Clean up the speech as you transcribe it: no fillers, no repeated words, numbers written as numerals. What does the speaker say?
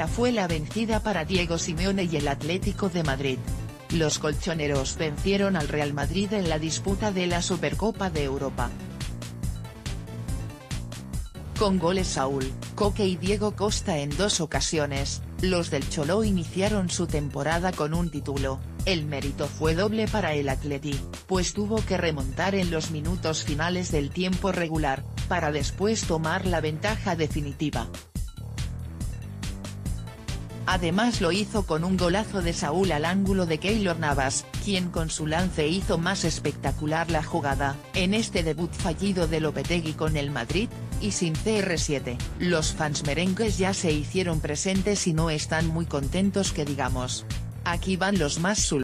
Española fue la vencida para Diego Simeone y el Atlético de Madrid. Los colchoneros vencieron al Real Madrid en la disputa de la Supercopa de Europa. Con goles Saúl, Koke y Diego Costa en dos ocasiones, los del Cholo iniciaron su temporada con un título. El mérito fue doble para el Atleti, pues tuvo que remontar en los minutos finales del tiempo regular, para después tomar la ventaja definitiva. Además lo hizo con un golazo de Saúl al ángulo de Keylor Navas, quien con su lance hizo más espectacular la jugada. En este debut fallido de Lopetegui con el Madrid, y sin CR7, los fans merengues ya se hicieron presentes y no están muy contentos que digamos. Aquí van los más sul.